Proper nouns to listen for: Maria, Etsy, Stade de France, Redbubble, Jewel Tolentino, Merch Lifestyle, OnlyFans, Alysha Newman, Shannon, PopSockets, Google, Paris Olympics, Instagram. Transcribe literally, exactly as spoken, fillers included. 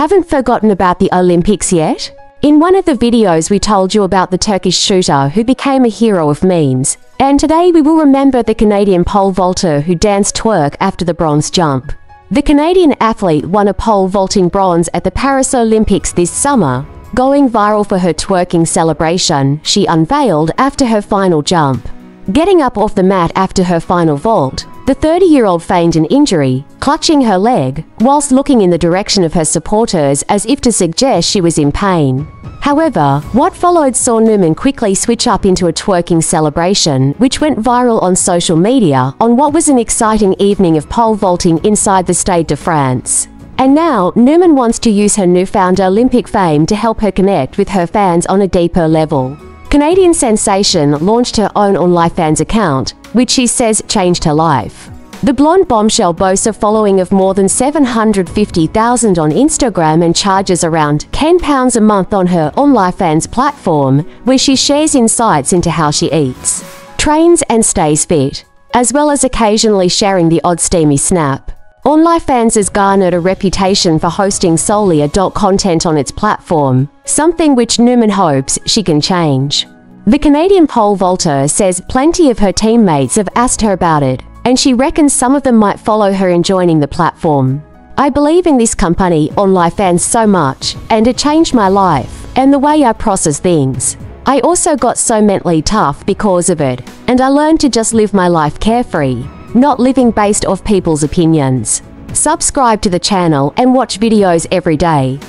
Haven't forgotten about the Olympics yet? In one of the videos we told you about the Turkish shooter who became a hero of memes, and today we will remember the Canadian pole vaulter who danced twerk after the bronze jump. The Canadian athlete won a pole vaulting bronze at the Paris Olympics this summer, going viral for her twerking celebration she unveiled after her final jump. Getting up off the mat after her final vault, the thirty-year-old feigned an injury, clutching her leg, whilst looking in the direction of her supporters as if to suggest she was in pain. However, what followed saw Newman quickly switch up into a twerking celebration, which went viral on social media on what was an exciting evening of pole vaulting inside the Stade de France. And now, Newman wants to use her newfound Olympic fame to help her connect with her fans on a deeper level. Canadian sensation launched her own OnlyFans account, which she says changed her life. The blonde bombshell boasts a following of more than seven hundred fifty thousand on Instagram and charges around ten pounds a month on her OnlyFans platform, where she shares insights into how she eats, trains and stays fit, as well as occasionally sharing the odd steamy snap. OnlyFans has garnered a reputation for hosting solely adult content on its platform, something which Newman hopes she can change. The Canadian pole vaulter says plenty of her teammates have asked her about it, and she reckons some of them might follow her in joining the platform. I believe in this company, OnlyFans, so much, and it changed my life and the way I process things. I also got so mentally tough because of it, and I learned to just live my life carefree, not living based off people's opinions. Subscribe to the channel and watch videos every day.